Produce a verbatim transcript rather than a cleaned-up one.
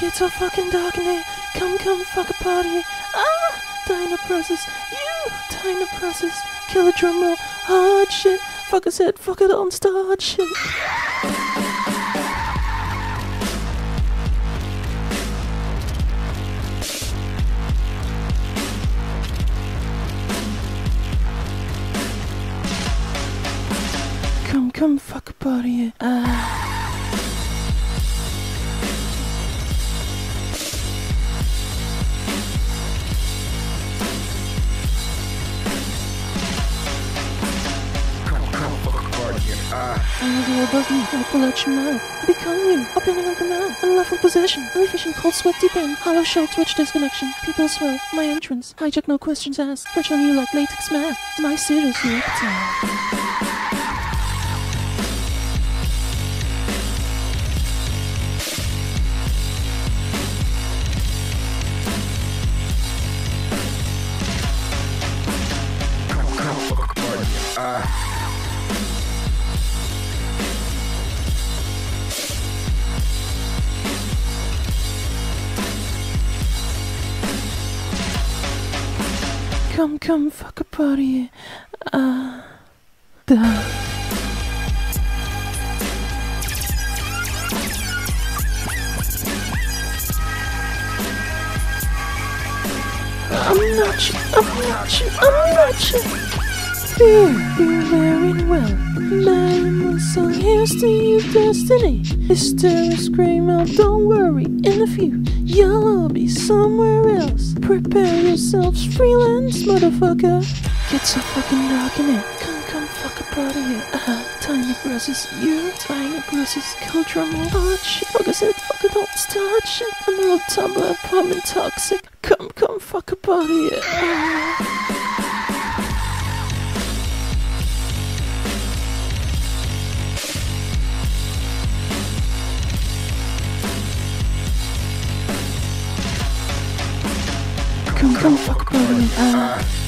Get so fucking dark in here. Come, come, fuck a party. Ah, dino process. You, dino process. Kill a drum roll. Hard shit. Fuck a set. Fuck it on start shit. Come, come, fuck a party. Ah. Above me, I pull out your mouth. I become you, opening up the mouth. Unlawful possession, I fish in cold sweat deep in. Hollow shell twitch disconnection. People swell, my entrance. Hijack, no questions asked. Perch on you like latex mask. My serious reactor. Come, come, fuck a party. Ah, uh, I'm not you, I'm not you, I'm not you. Fear, you married well. Married well, so here's to you, destiny. Hysteria scream out, don't worry. In a few, you'll all be somewhere else. Prepare yourselves, freelance motherfucker. Get so fucking dark in it. Come, come, fuck a party here. Ah, tiny process, you, tiny process, kill drum roll. Hard shit, fuck a set, fuck it all, start shit. Emerald tumbler, apartment toxic. Come, come, fuck a party here. Ah. Come, come, fuck a party.